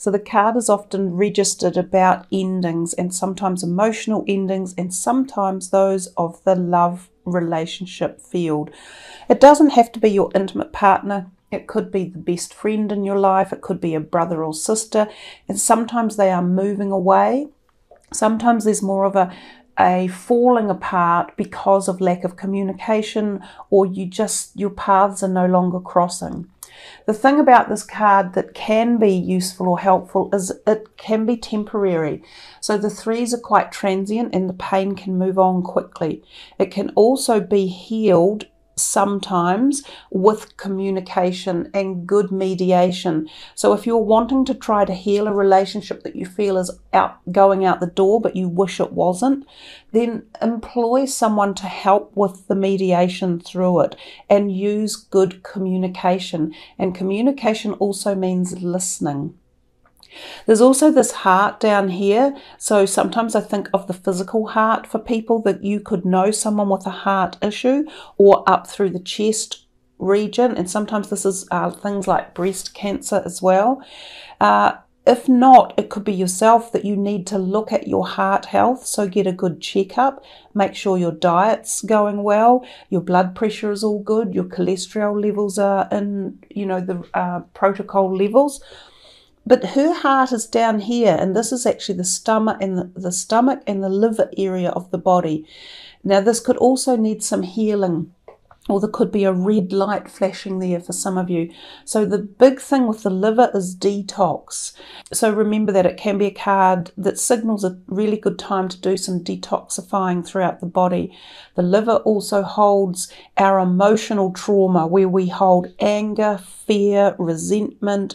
So the card is often registered about endings, and sometimes emotional endings, and sometimes those of the love relationship field. It doesn't have to be your intimate partner. It could be the best friend in your life. It could be a brother or sister. And sometimes they are moving away. Sometimes there's more of a falling apart because of lack of communication, or your paths are no longer crossing. The thing about this card that can be useful or helpful is it can be temporary. So the threes are quite transient and the pain can move on quickly. It can also be healed sometimes with communication and good mediation. So if you're wanting to try to heal a relationship that you feel is going out the door but you wish it wasn't, then employ someone to help with the mediation through it, and use good communication. And communication also means listening. There's also this heart down here. So sometimes I think of the physical heart for people, that you could know someone with a heart issue, or up through the chest region. And sometimes this is things like breast cancer as well. If not, it could be yourself, that you need to look at your heart health. So get a good checkup, make sure your diet's going well, your blood pressure is all good, your cholesterol levels are in, the protocol levels. But her heart is down here, and this is actually the stomach and the stomach and the liver area of the body. Now this could also need some healing, or there could be a red light flashing there for some of you. So the big thing with the liver is detox. So remember that it can be a card that signals a really good time to do some detoxifying throughout the body. The liver also holds our emotional trauma, where we hold anger, fear, resentment,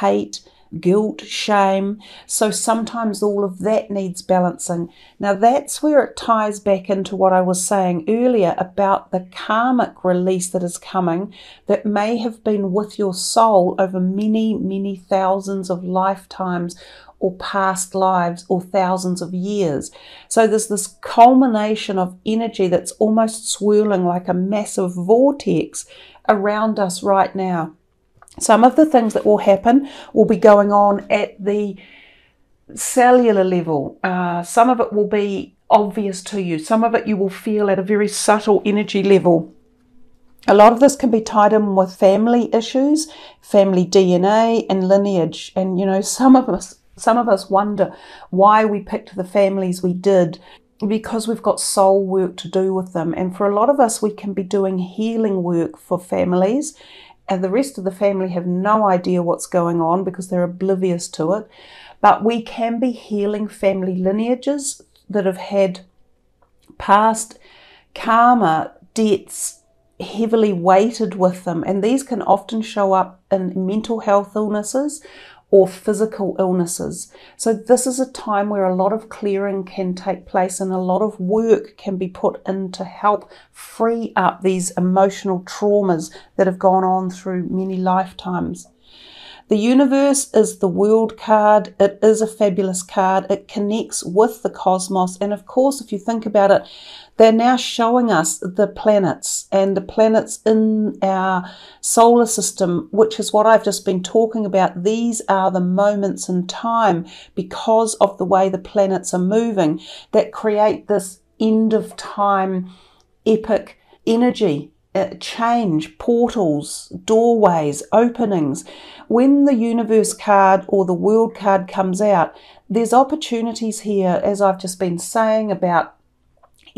hate, guilt, shame. So sometimes all of that needs balancing. Now that's where it ties back into what I was saying earlier about the karmic release that is coming, that may have been with your soul over many, many thousands of lifetimes, or past lives, or thousands of years. So there's this culmination of energy that's almost swirling like a massive vortex around us right now. Some of the things that will happen will be going on at the cellular level. Some of it will be obvious to you. Some of it you will feel at a very subtle energy level. A lot of this can be tied in with family issues, family DNA and lineage. And, some of us wonder why we picked the families we did, because we've got soul work to do with them. And for a lot of us, we can be doing healing work for families, and the rest of the family have no idea what's going on because they're oblivious to it. But we can be healing family lineages that have had past karma debts heavily weighted with them. And these can often show up in mental health illnesses or physical illnesses. So this is a time where a lot of clearing can take place, and a lot of work can be put in to help free up these emotional traumas that have gone on through many lifetimes. The universe is the world card. It is a fabulous card. It connects with the cosmos. And of course, if you think about it, they're now showing us the planets, and the planets in our solar system, which is what I've just been talking about. These are the moments in time, because of the way the planets are moving, that create this end of time epic energy. Change, portals, doorways, openings. When the universe card or the world card comes out, there's opportunities here, as I've just been saying, about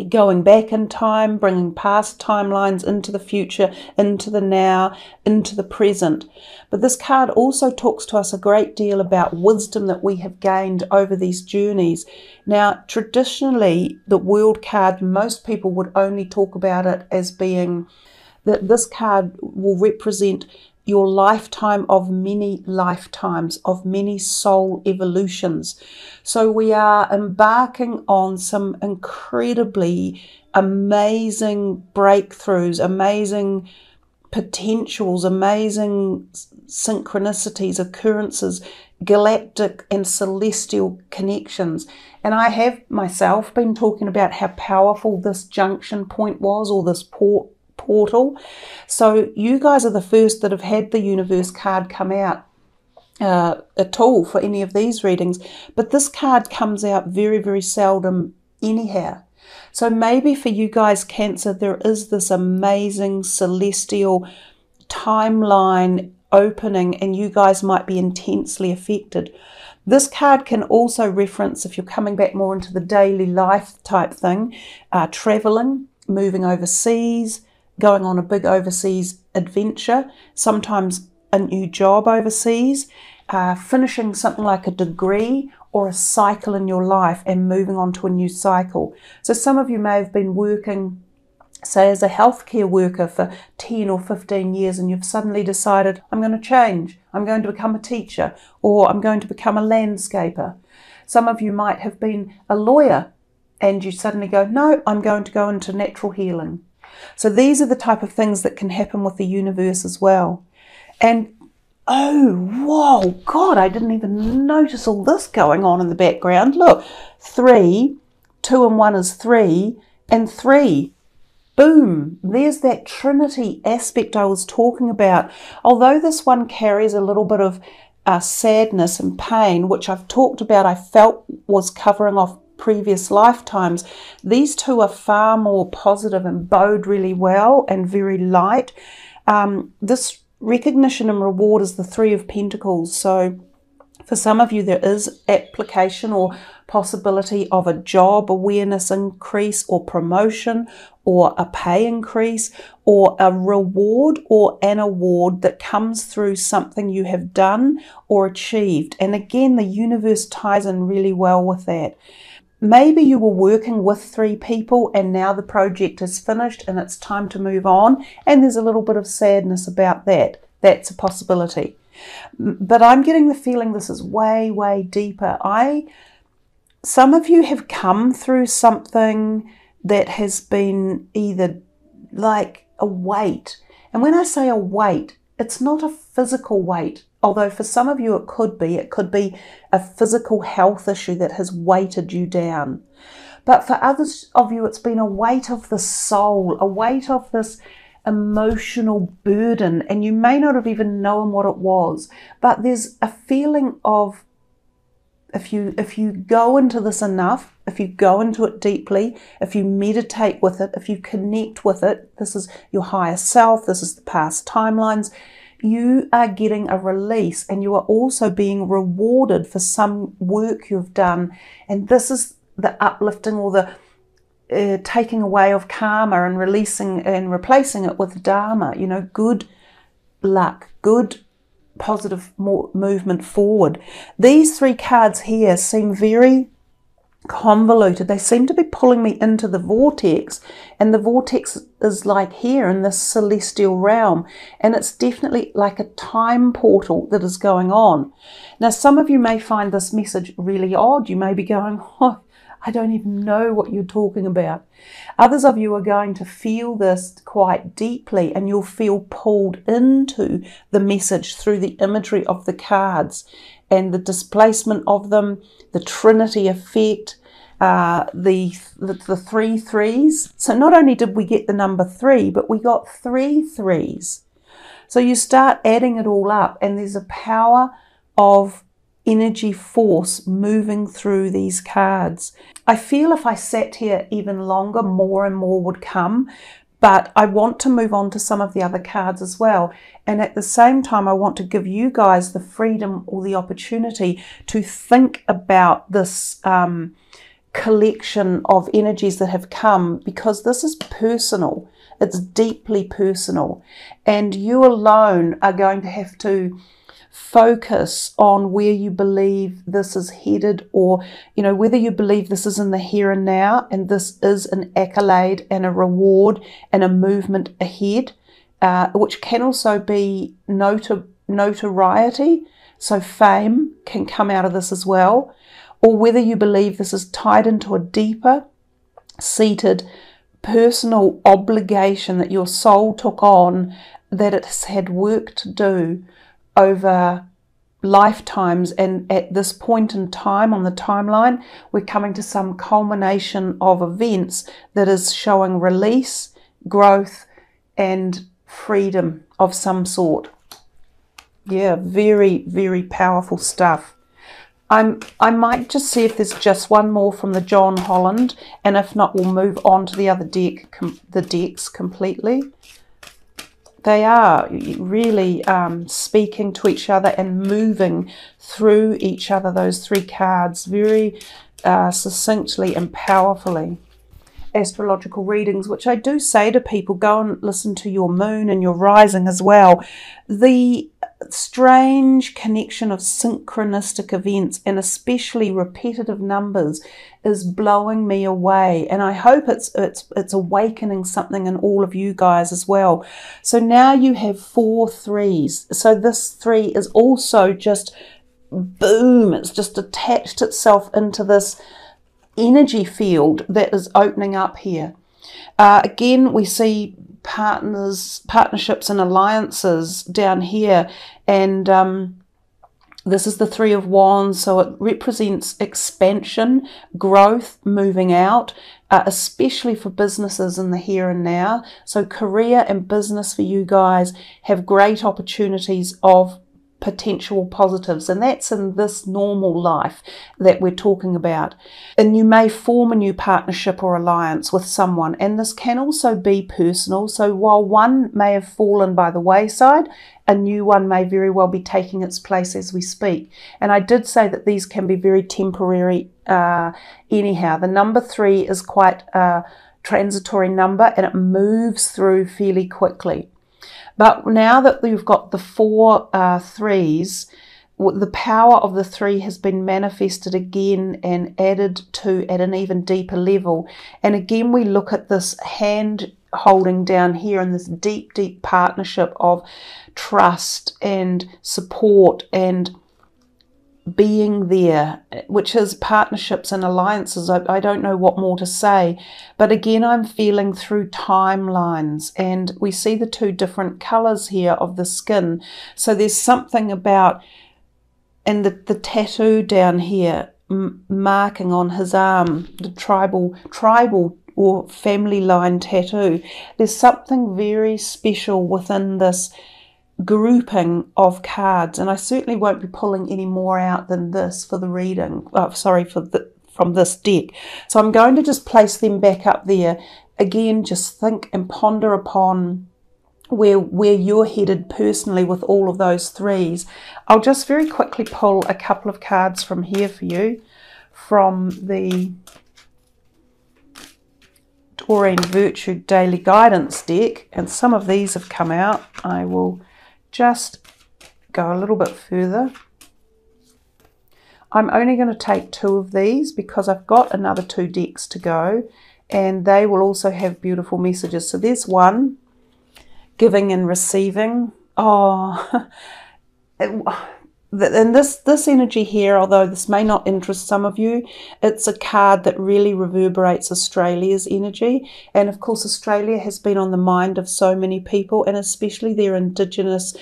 going back in time, bringing past timelines into the future, into the now, into the present. But this card also talks to us a great deal about wisdom that we have gained over these journeys. Now, traditionally, the world card, most people would only talk about it as being that this card will represent your lifetime of many lifetimes, of many soul evolutions. So we are embarking on some incredibly amazing breakthroughs, amazing potentials, amazing synchronicities, occurrences, galactic and celestial connections. And I have myself been talking about how powerful this junction point was, or this portal. So you guys are the first that have had the universe card come out. at all for any of these readings, but this card comes out very, very seldom anyhow. So maybe for you guys, Cancer, there is this amazing celestial timeline opening and you guys might be intensely affected. This card can also reference, if you're coming back more into the daily life type thing, traveling, moving overseas, going on a big overseas adventure, sometimes a new job overseas, finishing something like a degree or a cycle in your life and moving on to a new cycle. So some of you may have been working, say, as a healthcare worker for 10 or 15 years, and you've suddenly decided, I'm going to change, I'm going to become a teacher, or I'm going to become a landscaper. Some of you might have been a lawyer and you suddenly go, no, I'm going to go into natural healing. So these are the type of things that can happen with the universe as well. And oh, whoa, God, I didn't even notice all this going on in the background. Look, 3, 2 and 1 is 3, and 3. Boom, there's that Trinity aspect I was talking about. Although this one carries a little bit of sadness and pain, which I've talked about, I felt was covering off previous lifetimes, these two are far more positive and bode really well and very light. This recognition and reward is the 3 of Pentacles. So for some of you, there is application or possibility of a job awareness increase or promotion or a pay increase or a reward or an award that comes through something you have done or achieved. And again, the universe ties in really well with that. Maybe you were working with 3 people and now the project is finished and it's time to move on, and there's a little bit of sadness about that. That's a possibility. But I'm getting the feeling this is way, way deeper. Some of you have come through something that has been either like a weight. And when I say a weight, it's not a physical weight. Although for some of you it could be a physical health issue that has weighted you down. But for others of you, it's been a weight of the soul, a weight of this emotional burden, and you may not have even known what it was, but there's a feeling of, if you go into this enough, if you go into it deeply, if you meditate with it, if you connect with it, this is your higher self, this is the past timelines, you are getting a release, and you are also being rewarded for some work you've done. And this is the uplifting or the taking away of karma and releasing and replacing it with dharma, you know, good luck, good positive movement forward. These 3 cards here seem very convoluted. They seem to be pulling me into the vortex, and the vortex is like here in this celestial realm, and it's definitely like a time portal that is going on. Now, some of you may find this message really odd. You may be going, oh, I don't even know what you're talking about. Others of you are going to feel this quite deeply, and you'll feel pulled into the message through the imagery of the cards and the displacement of them, the Trinity effect, the 3 3s. So not only did we get the number 3, but we got 3 3s. So you start adding it all up, and there's a power of energy force moving through these cards. I feel if I sat here even longer, more and more would come, but I want to move on to some of the other cards as well. And at the same time, I want to give you guys the freedom or the opportunity to think about this collection of energies that have come, because this is personal. It's deeply personal. And you alone are going to have to focus on where you believe this is headed, or, you know, whether you believe this is in the here and now and this is an accolade and a reward and a movement ahead, which can also be notoriety, so fame can come out of this as well, or whether you believe this is tied into a deeper seated personal obligation that your soul took on, that it's had work to do over lifetimes, and at this point in time on the timeline we're coming to some culmination of events that is showing release, growth and freedom of some sort. Yeah, very, very powerful stuff. I might just see if there's just one more from the John Holland, and if not, we'll move on to the other deck, the decks completely. They are really speaking to each other and moving through each other, those three cards, very succinctly and powerfully. Astrological readings, which I do say to people, go and listen to your moon and your rising as well. The strange connection of synchronistic events and especially repetitive numbers is blowing me away, and I hope it's awakening something in all of you guys as well. So now you have 4 threes, so this 3 is also just boom, it's just attached itself into this energy field that is opening up here. Again, we see partnerships and alliances down here, and this is the 3 of Wands, so it represents expansion, growth, moving out, especially for businesses in the here and now. So career and business for you guys have great opportunities of potential positives, and that's in this normal life that we're talking about. And you may form a new partnership or alliance with someone, and this can also be personal. So while one may have fallen by the wayside, a new one may very well be taking its place as we speak. And I did say that these can be very temporary anyhow. The number 3 is quite a transitory number, and it moves through fairly quickly. But now that we've got the 4 threes, the power of the 3 has been manifested again and added to at an even deeper level. And again, we look at this hand holding down here and this deep, deep partnership of trust and support and being there, which is partnerships and alliances. I don't know what more to say, but again, I'm feeling through timelines, and we see the 2 different colors here of the skin. So there's something about, and the tattoo down here marking on his arm, the tribal or family line tattoo. There's something very special within this grouping of cards, and I certainly won't be pulling any more out than this for the reading, from this deck. So I'm going to just place them back up there again. Just think and ponder upon where you're headed personally with all of those 3s. I'll just very quickly pull a couple of cards from here for you, from the Taurine Virtue Daily Guidance deck, and some of these have come out. I will just go a little bit further. I'm only going to take 2 of these because I've got another 2 decks to go, and they will also have beautiful messages. So there's one, giving and receiving. Oh, and this energy here, although this may not interest some of you, it's a card that really reverberates Australia's energy. And of course, Australia has been on the mind of so many people, and especially their indigenous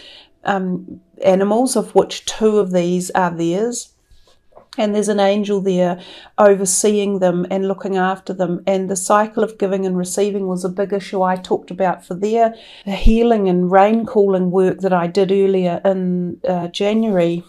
animals, of which 2 of these are theirs. And there's an angel there overseeing them and looking after them. And the cycle of giving and receiving was a big issue I talked about for their healing and rain calling work that I did earlier in January.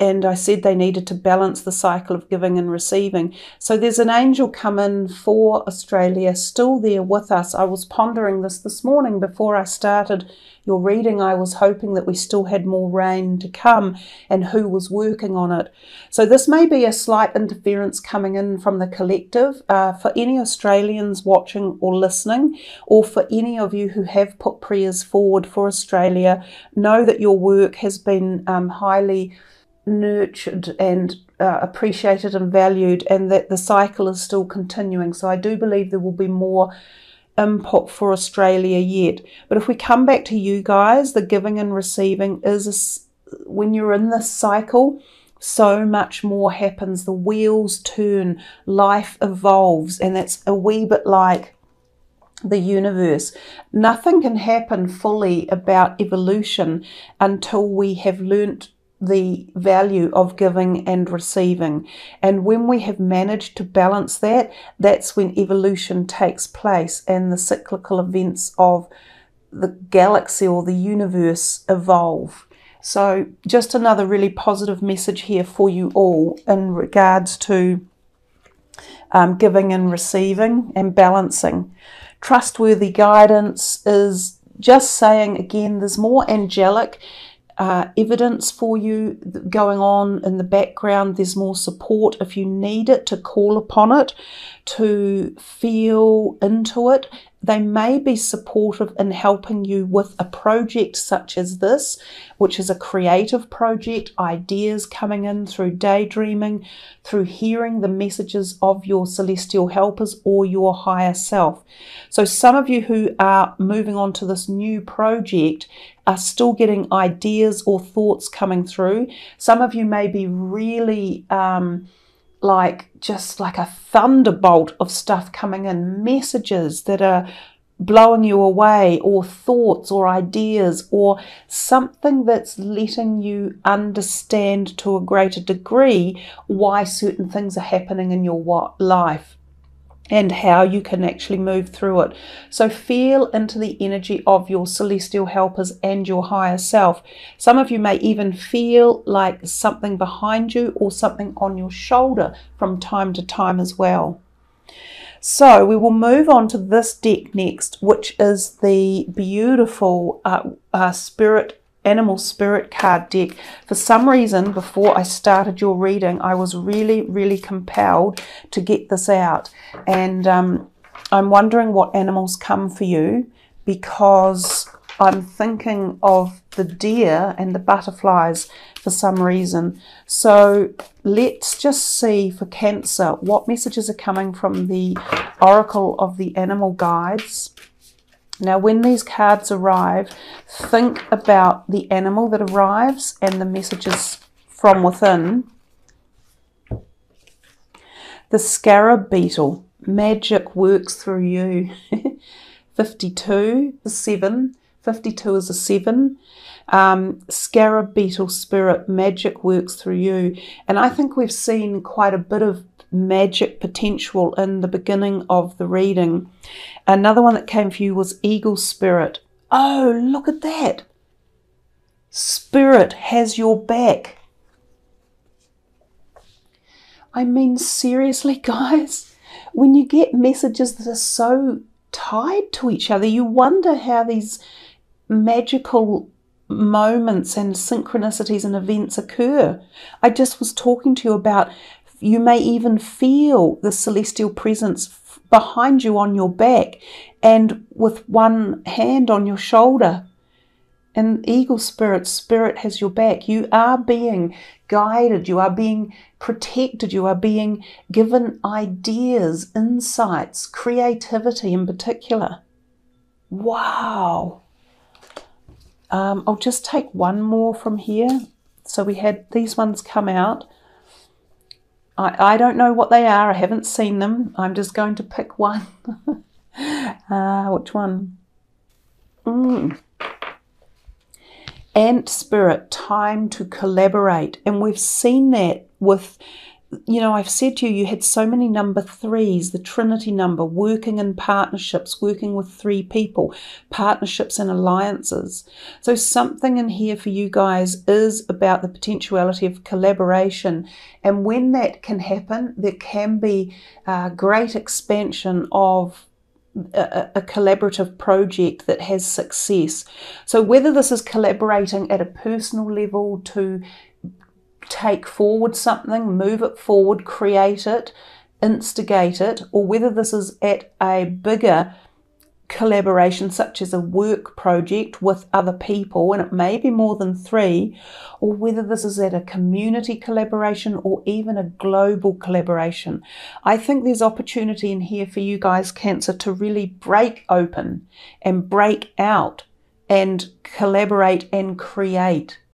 And I said they needed to balance the cycle of giving and receiving. So there's an angel come in for Australia, still there with us. I was pondering this morning before I started your reading. I was hoping that we still had more rain to come and who was working on it. So this may be a slight interference coming in from the collective. For any Australians watching or listening, or for any of you who have put prayers forward for Australia, know that your work has been highly nurtured and appreciated and valued, and that the cycle is still continuing. So I do believe there will be more input for Australia yet. But if we come back to you guys, the giving and receiving is when you're in this cycle, so much more happens. The wheels turn, life evolves, and that's a wee bit like the universe. Nothing can happen fully about evolution until we have learnt the value of giving and receiving. And when we have managed to balance that, that's when evolution takes place and the cyclical events of the galaxy or the universe evolve. So just another really positive message here for you all in regards to giving and receiving and balancing. Trustworthy guidance is just saying, again, there's more angelic evidence for you going on in the background. There's more support if you need it, to call upon it, to feel into it. They may be supportive in helping you with a project such as this, which is a creative project, ideas coming in through daydreaming, through hearing the messages of your celestial helpers or your higher self. So some of you who are moving on to this new project are still getting ideas or thoughts coming through. Some of you may be really just like a thunderbolt of stuff coming in, messages that are blowing you away, or thoughts or ideas, or something that's letting you understand to a greater degree why certain things are happening in your life and how you can actually move through it. So feel into the energy of your celestial helpers and your higher self. Some of you may even feel like something behind you or something on your shoulder from time to time as well. So we will move on to this deck next, which is the beautiful Animal Spirit card deck. For some reason, before I started your reading, I was really compelled to get this out, and I'm wondering what animals come for you, because I'm thinking of the deer and the butterflies for some reason. So let's just see for Cancer what messages are coming from the Oracle of the Animal Guides. Now, when these cards arrive, think about the animal that arrives and the messages from within. The scarab beetle, magic works through you. 52, the 7. 52 is a 7. Scarab beetle spirit, magic works through you. And I think we've seen quite a bit of magic potential in the beginning of the reading. Another one that came for you was eagle spirit. Oh, look at that. Spirit has your back. I mean, seriously, guys, when you get messages that are so tied to each other, you wonder how these magical moments and synchronicities and events occur. I just was talking to you about, you may even feel the celestial presence behind you on your back and with one hand on your shoulder. And eagle spirit, spirit has your back. You are being guided. You are being protected. You are being given ideas, insights, creativity in particular. Wow. I'll just take one more from here. So we had these ones come out. I don't know what they are. I haven't seen them. I'm just going to pick one. Which one? Ant spirit, time to collaborate. And we've seen that with, you know, I've said to you, you had so many number 3s, the Trinity number, working in partnerships, working with 3 people, partnerships and alliances. So something in here for you guys is about the potentiality of collaboration. And when that can happen, there can be a great expansion of a collaborative project that has success. So whether this is collaborating at a personal level to take forward something, move it forward, create it, instigate it, or whether this is at a bigger collaboration such as a work project with other people, and it may be more than 3, or whether this is at a community collaboration or even a global collaboration. I think there's opportunity in here for you guys, Cancer, to really break open and break out and collaborate and create